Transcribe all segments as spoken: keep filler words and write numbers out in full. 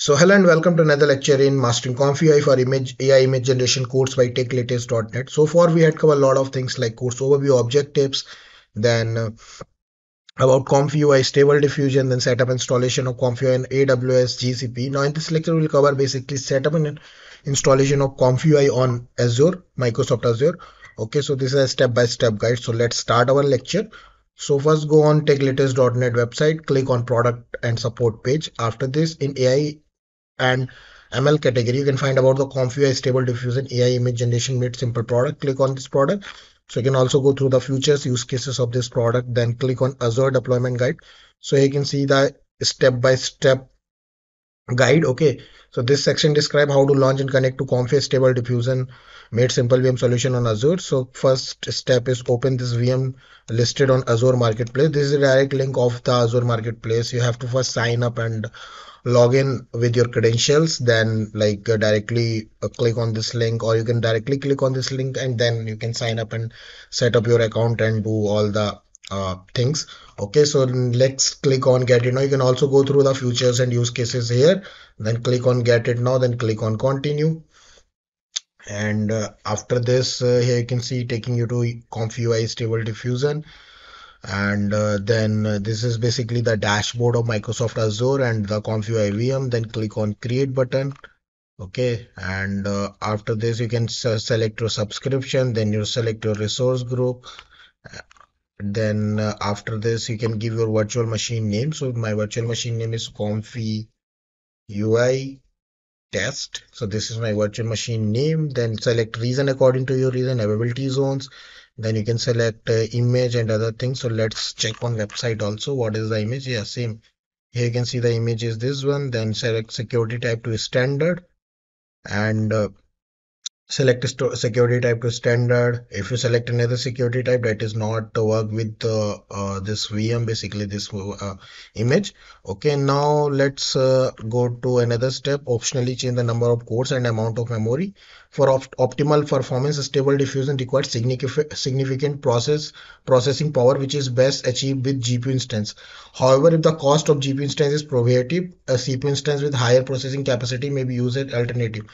So hello and welcome to another lecture in Mastering ComfyUI for image, A I Image Generation course by tech latest dot net. So far we had covered a lot of things like course overview, objectives, then uh, about ComfyUI, Stable Diffusion, then setup installation of ComfyUI in A W S, G C P. Now in this lecture we will cover basically setup and installation of ComfyUI on Azure, Microsoft Azure. Okay, so this is a step-by-step guide. So let's start our lecture. So first go on tech latest dot net website, click on product and support page. After this, in A I and M L category, you can find about the ComfyUI Stable Diffusion A I Image Generation Made Simple product. Click on this product. So you can also go through the features, use cases of this product, then click on Azure Deployment Guide. So you can see the step-by-step guide. Okay, so this section describe how to launch and connect to ComfyUI Stable Diffusion Made Simple V M solution on Azure. So first step is open this V M listed on Azure Marketplace. This is a direct link of the Azure Marketplace. You have to first sign up and log in with your credentials, then like uh, directly uh, click on this link, or you can directly click on this link and then you can sign up and set up your account and do all the uh, things. Okay, so let's click on get it now. You can also go through the features and use cases here, then click on get it now, then click on continue. And uh, after this, uh, here you can see taking you to ComfyUI Stable Diffusion. And uh, then uh, this is basically the dashboard of Microsoft Azure and the ComfyUI V M. Then click on create button. Okay, and uh, after this you can select your subscription, then you select your resource group. Then uh, after this you can give your virtual machine name. So my virtual machine name is ComfyUI test. So this is my virtual machine name. Then select region according to your region, availability zones. Then you can select uh, image and other things. So let's check on website also. What is the image? Yeah, same. Here you can see the image is this one. Then select security type to standard and uh, select security type to standard. If you select another security type that is not to work with uh, uh, this V M, basically this uh, image. Okay, now let's uh, go to another step. Optionally change the number of cores and amount of memory. For op optimal performance, Stable Diffusion requires significant process processing power, which is best achieved with G P U instance. However, if the cost of G P U instance is prohibitive, a C P U instance with higher processing capacity may be used as alternative.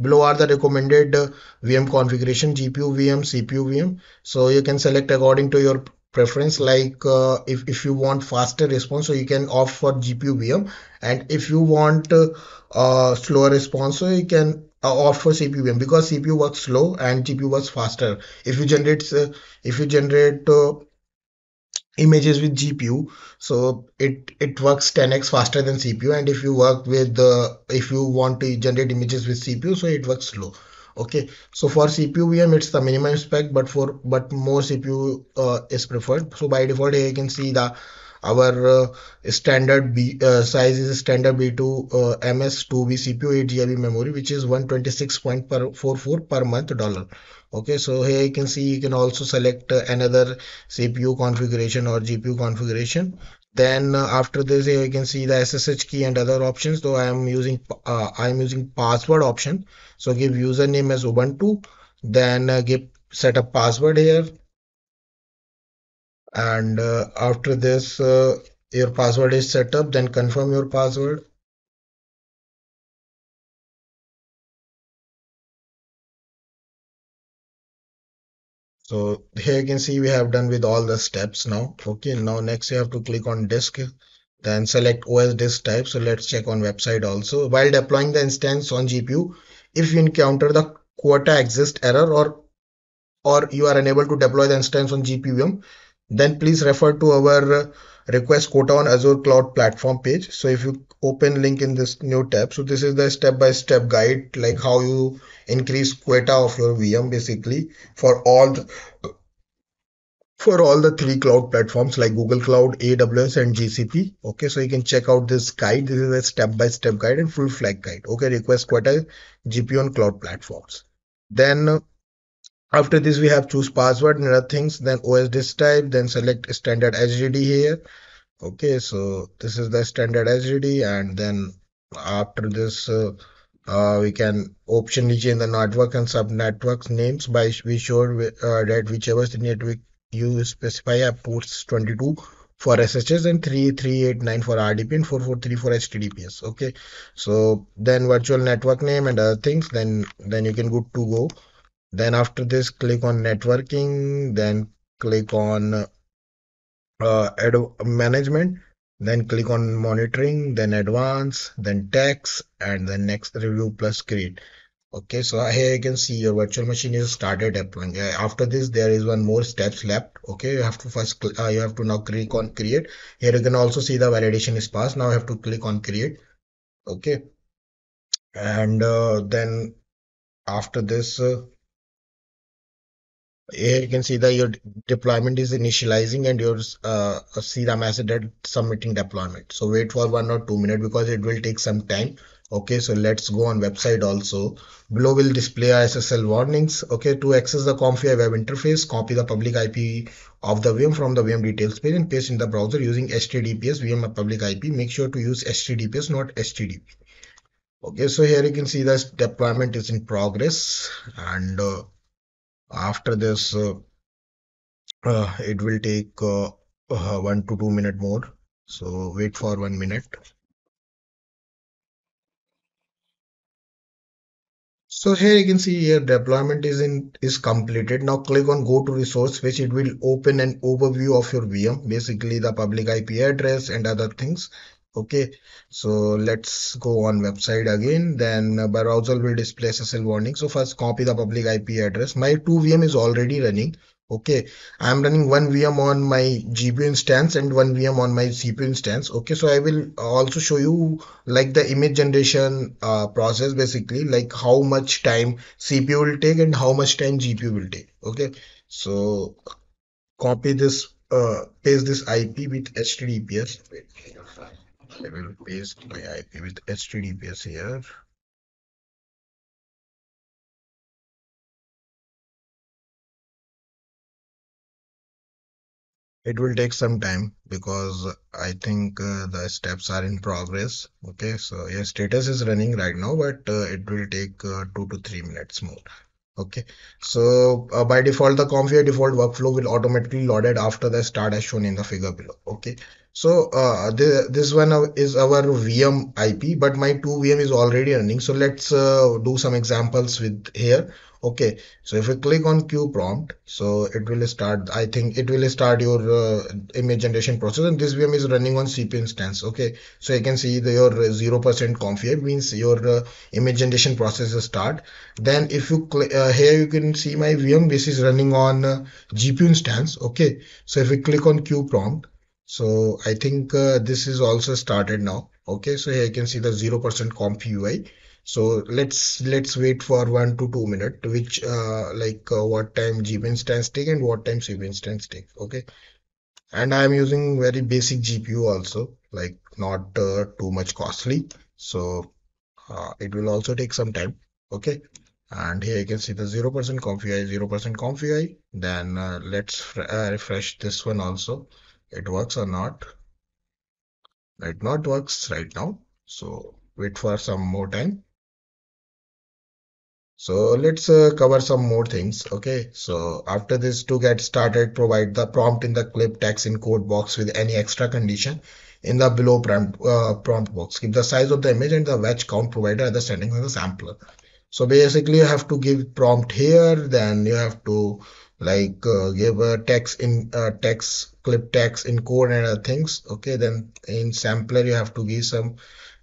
Below are the recommended uh, V M configuration: G P U V M, C P U V M. So you can select according to your preference. Like uh, if, if you want faster response, so you can opt for G P U V M, and if you want uh, uh, slower response, so you can Uh, opt for C P U V M, because C P U works slow and G P U works faster. If you generate uh, if you generate uh, images with G P U, so it it works ten x faster than C P U. And if you work with uh, if you want to generate images with C P U, so it works slow. Okay, so for C P U V M it's the minimum spec, but for but more C P U uh, is preferred. So by default here you can see the our uh, standard B uh, size is standard B two uh, M S two B C P U, eight gigabyte memory, which is one twenty-six point four four per month dollar. Okay, so here you can see you can also select uh, another C P U configuration or G P U configuration. Then uh, after this here you can see the S S H key and other options. So I am using uh, I am using password option. So give username as Ubuntu, then uh, give set up password here. And uh, after this uh, your password is set up, then confirm your password. So here you can see we have done with all the steps now. Okay, now next you have to click on disk, then select O S disk type. So let's check on website also. While deploying the instance on G P U, if you encounter the quota exist error or or you are unable to deploy the instance on G P U, then please refer to our request quota on Azure Cloud Platform page. So if you open link in this new tab, so this is the step-by-step guide, like how you increase quota of your V M basically for all the, for all the three cloud platforms like Google Cloud, A W S and G C P. Okay, so you can check out this guide. This is a step-by-step guide and full flag guide. Okay, request quota G P U on cloud platforms. Then after this we have choose password and other things, then O S disk type, then select standard H D D here. Okay, so this is the standard H D D. And then after this uh, uh, we can optionally change the network and subnetwork names by we sure uh, that whichever network you specify have ports twenty-two for S S H and three three eight nine for R D P and four four three for H T T P S. Okay, so then virtual network name and other things, then then you can go to go. Then after this, click on networking, then click on uh, ad management, then click on monitoring, then advanced, then text, and then next review plus create. Okay, so here you can see your virtual machine is started deploying. After this, there is one more steps left. Okay, you have to first uh, you have to now click on create. Here you can also see the validation is passed. Now you have to click on create. Okay, and uh, then after this, uh, here you can see that your deployment is initializing and your uh, see the message that submitting deployment. So wait for one or two minutes because it will take some time. Okay, so let's go on website also. Below will display S S L warnings. Okay, to access the ComfyUI web interface, copy the public I P of the V M from the V M details page and paste in the browser using H T T P S V M public I P. Make sure to use H T T P S, not H T T P. Okay, so here you can see this deployment is in progress, and uh, after this, uh, uh, it will take uh, uh, one to two minutes more. So wait for one minute. So here you can see here deployment is in is completed. Now click on go to resource, which it will open an overview of your V M, basically the public I P address and other things. Okay, so let's go on website again. Then browser will display S S L warning. So first copy the public I P address. My two V M is already running. Okay, I'm running one V M on my G P U instance and one V M on my C P U instance. Okay, so I will also show you like the image generation uh, process, basically like how much time C P U will take and how much time G P U will take. Okay, so copy this, uh, paste this I P with H T T P S. I will paste my I P with H T T P S here. It will take some time because I think uh, the steps are in progress. Okay, so your status is running right now, but uh, it will take uh, two to three minutes more. Okay, so uh, by default, the ComfyUI default workflow will automatically loaded after the start as shown in the figure below. Okay, so uh, the, this one is our V M I P, but my two V M is already running. So let's uh, do some examples with here. Okay, so if you click on Q prompt, so it will start, I think it will start your uh, image generation process, and this V M is running on C P U instance. Okay, so you can see the, your zero percent ComfyUI means your uh, image generation process is start. Then if you click uh, here, you can see my V M, this is running on uh, G P U instance. Okay, so if you click on Q prompt, so I think uh, this is also started now. Okay, so here you can see the zero percent ComfyUI. So let's let's wait for one to two minutes, which uh, like uh, what time G P U instance take and what time C P U instance take. Okay, and I am using very basic G P U also, like not uh, too much costly, so uh, it will also take some time. Okay, and here you can see the zero percent ComfyUI, zero percent ComfyUI. Then uh, let's uh, refresh this one also. It works or not? It not works right now. So wait for some more time. So let's uh, cover some more things. Okay, so after this, to get started, provide the prompt in the clip text in code box with any extra condition in the below prompt, uh, prompt box. Give the size of the image and the wedge count, provider other settings in the sampler. So basically you have to give prompt here, then you have to like uh, give a text in uh, text clip text in code and other things. Okay, then in sampler you have to give some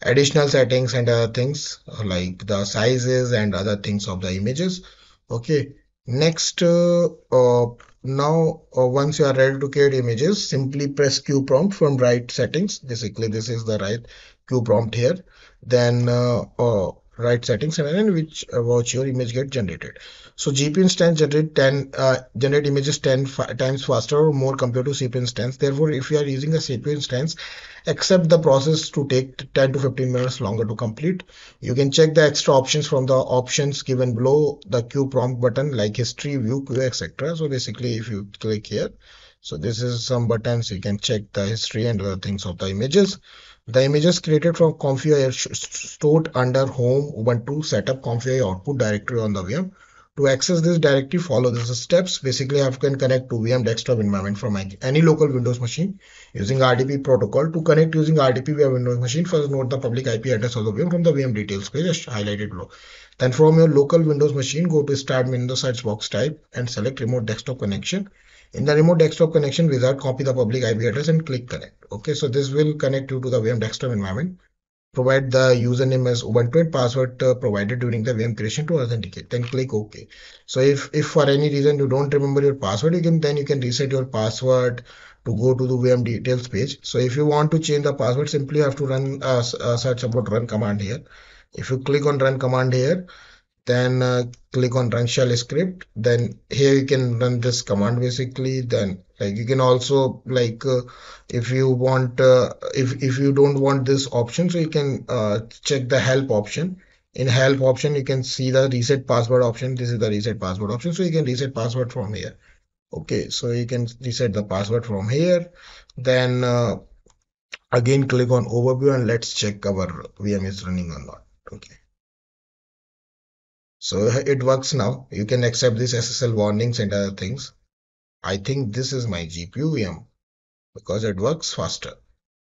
additional settings and other things like the sizes and other things of the images. Okay, next uh, uh, now uh, once you are ready to create images, simply press Q prompt from right settings. Basically this is the right Q prompt here, then uh, uh, right settings, and then which uh, watch your image get generated. So G P U instance generate ten uh, generate images ten times faster or more compared to C P U instance. Therefore, if you are using a C P U instance, accept the process to take ten to fifteen minutes longer to complete. You can check the extra options from the options given below the Q prompt button, like history, view, queue, et cetera. So basically, if you click here, so this is some buttons you can check the history and other things of the images. The images created from ComfyUI are stored under home Ubuntu setup ComfyUI output directory on the V M. To access this directory, follow these steps. Basically, I can connect to V M desktop environment from any local Windows machine using R D P protocol. To connect using R D P via Windows machine, first note the public I P address of the V M from the V M details page as highlighted below. Then from your local Windows machine, go to Start menu in the search box type and select Remote Desktop Connection. In the Remote Desktop Connection wizard, copy the public I P address and click Connect. Okay, so this will connect you to the V M desktop environment. Provide the username as Ubuntu and password uh, provided during the V M creation to authenticate. Then click OK. So if, if for any reason you don't remember your password, you can then you can reset your password to go to the V M details page. So if you want to change the password, simply have to run uh, uh, search about run command here. If you click on run command here, then uh, click on run shell script. Then here you can run this command basically. Then like you can also like uh, if you want uh, if if you don't want this option, so you can uh, check the help option. In help option, you can see the reset password option. This is the reset password option, so you can reset password from here. Okay, so you can reset the password from here. Then uh, again click on overview and let's check our V M is running or not. Okay. So it works now. You can accept this S S L warnings and other things. I think this is my G P U V M because it works faster.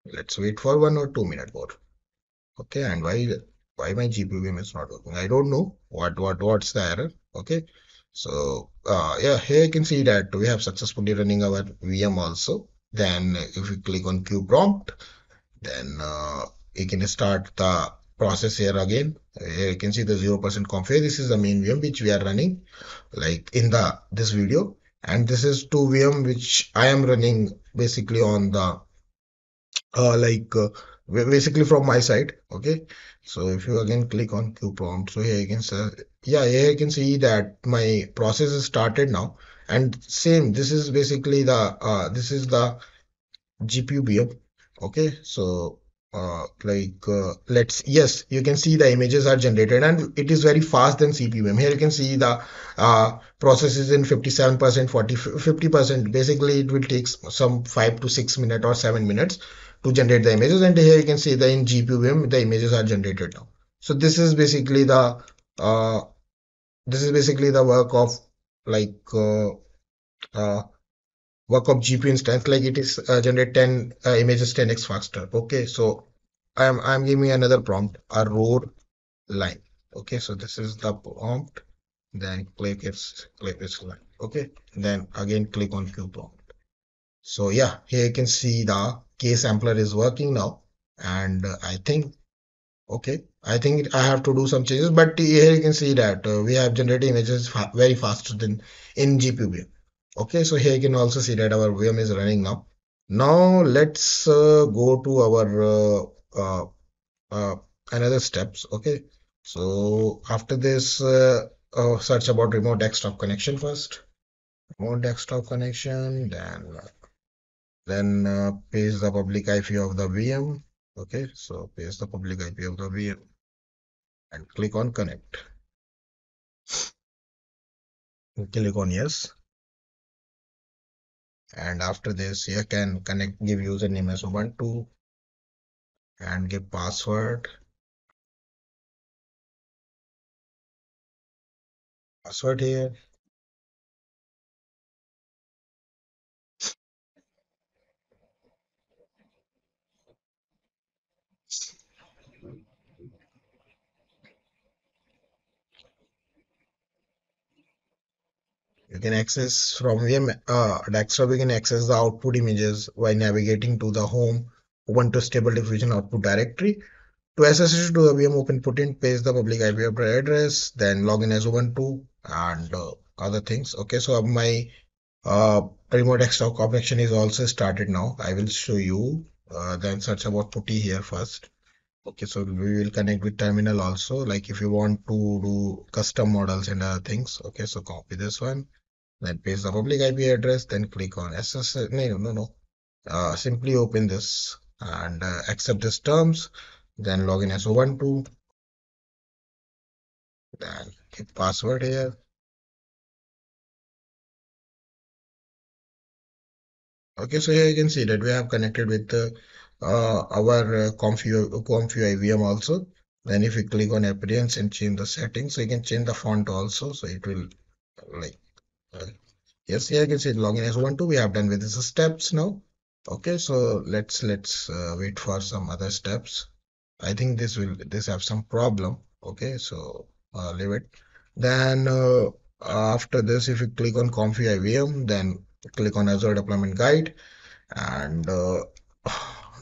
Let's wait for one or two minute more. Okay, and why why my G P U V M is not working? I don't know what what what's the error. Okay, so uh, yeah, here you can see that we have successfully running our V M also. Then if you click on Q prompt, then uh, you can start the process here again. Here you can see the zero percent config. This is the main V M which we are running, like in the this video, and this is two V M which I am running basically on the uh, like uh, basically from my side. Okay, so if you again click on Q prompt, so here you can see, yeah, here you can see that my process is started now, and same. This is basically the uh, this is the G P U V M. Okay, so. Uh, like uh, let's yes you can see the images are generated and it is very fast than C P U V M. Here you can see the uh, process is in fifty-seven percent, forty, fifty percent. Basically it will take some five to six minutes or seven minutes to generate the images, and here you can see that in G P U V M the images are generated now. So this is basically the uh, this is basically the work of like uh, uh, work of G P U instance, like it is uh, generate ten uh, images ten x faster. Okay, so I am I'm giving another prompt, a roar line. Okay, so this is the prompt. Then click its click its line. Okay, then again click on Q prompt. So yeah, here you can see the K sampler is working now, and uh, I think okay, I think I have to do some changes, but here you can see that uh, we have generated images fa very faster than in G P U. Okay, so here you can also see that our V M is running now. Now let's uh, go to our uh, uh, uh, another steps. Okay, so after this, uh, uh, search about remote desktop connection first. Remote desktop connection, then then uh, paste the public I P of the V M. Okay, so paste the public I P of the V M and click on connect. Click on yes. And after this, you can connect, give username as Ubuntu and give password. Password here. You can access from V M uh, desktop. You can access the output images by navigating to the home Ubuntu Stable Diffusion output directory. To S S H to the V M, open put in, paste the public I P address, then login as Ubuntu and uh, other things. Okay, so my uh, remote desktop connection is also started now. I will show you. Uh, then search about putty here first. Okay, so we will connect with terminal also. Like if you want to do custom models and other things. Okay, so copy this one. Then paste the public I P address, then click on S S L. No, no, no. Uh, simply open this and uh, accept these terms. Then login as Ubuntu. Then hit password here. Okay, so here you can see that we have connected with uh, uh, our uh, ComfyUI V M also. Then if you click on appearance and change the settings, so you can change the font also. So it will like, uh, yes, here you can see login as Ubuntu. We have done with this steps now. Okay, so let's let's uh, wait for some other steps. I think this will this have some problem. Okay, so uh, leave it. Then uh, after this, if you click on ComfyUI V M, then click on Azure Deployment Guide, and uh,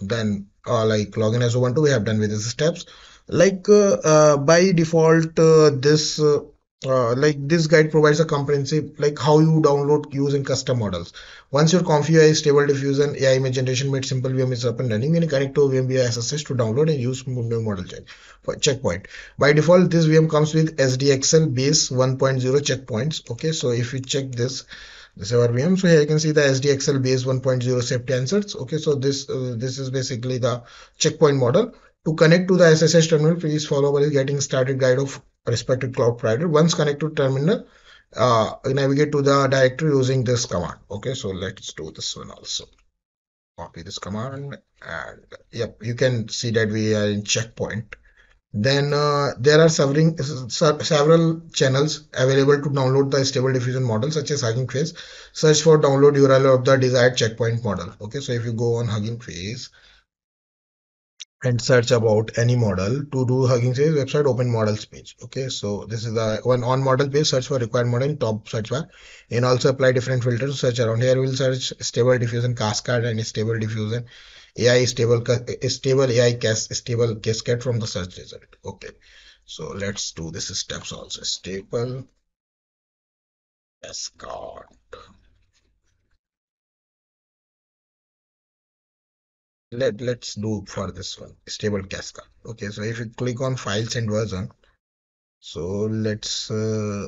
then uh, like login as Ubuntu. We have done with these steps. Like uh, uh, by default, uh, this uh, uh, like this guide provides a comprehensive like how you download, use, and custom models. Once your ComfyUI Stable Diffusion A I image generation made simple V M is up and running, and you connect to a V M via S S H to download and use new model check for checkpoint. By default, this V M comes with S D X L base one point zero checkpoints. Okay, so if you check this, this is our V M. So here you can see the S D X L base one point zero safety answers. Okay, so this uh, this is basically the checkpoint model. To connect to the S S H terminal, please follow the getting started guide of respected cloud provider. Once connected to terminal, uh, navigate to the directory using this command. Okay, so let's do this one also. Copy this command, and yep, you can see that we are in checkpoint. Then uh, there are several, several channels available to download the Stable Diffusion model, such as Hugging Face. Search for download U R L of the desired checkpoint model. Okay, so if you go on Hugging Face and search about any model, to do Hugging Face website, open models page. Okay, so this is the one on model page. Search for required model in top search bar, and also apply different filters to search around. Here we'll search Stable Diffusion Cascade and Stable Diffusion A I stable stable A I cas stable cascade from the search result. Okay, so let's do this steps also. Stable Cascade. Let let's do for this one Stable Cascade. Okay, so if you click on files and version, so let's uh,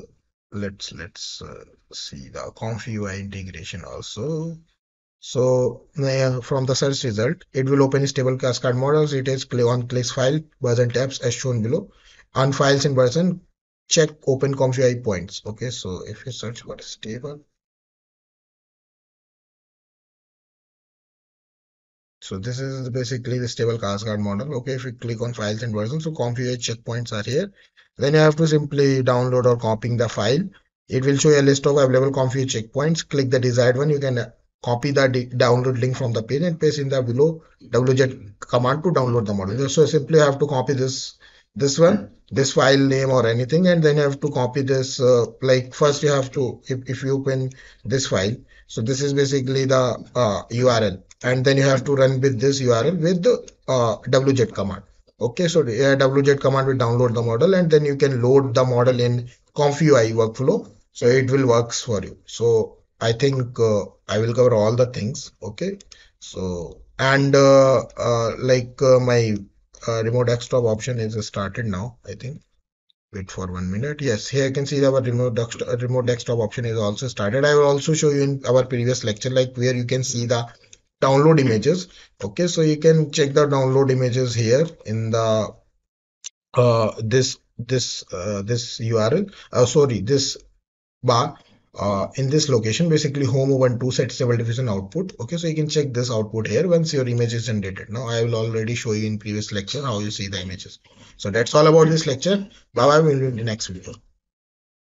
let's let's uh, see the ComfyUI integration also. So uh, from the search result, it will open Stable Cascade models. It is click on click file version tabs as shown below. On files and version, check open ComfyUI points. Okay, so if you search for stable, so this is basically the Stable Cascade model. Okay, if you click on files and version, so ComfyUI checkpoints are here. Then you have to simply download or copying the file. It will show you a list of available ComfyUI checkpoints. Click the desired one. You can uh, copy the download link from the page and paste in the below wget command to download the model. So simply you have to copy this this one, this file name or anything, and then you have to copy this. Uh, like first you have to, if, if you open this file, so this is basically the uh, U R L, and then you have to run with this U R L with the uh, wget command. Okay, so the uh, wget command will download the model, and then you can load the model in ComfyUI workflow. So it will works for you. So I think uh, I will cover all the things. Okay, so and uh, uh, like uh, my uh, remote desktop option is started now. I think wait for one minute. Yes, here you can see our remote desktop, remote desktop option is also started. I will also show you in our previous lecture, like where you can see the download images. Okay, so you can check the download images here in the uh, this this uh, this U R L. Uh, sorry, this bar. Uh, in this location, basically home Ubuntu set Stable Diffusion output. Okay, so you can check this output here once your image is generated. Now I will already show you in previous lecture how you see the images. So that's all about this lecture. Bye bye. We'll do it in the next video.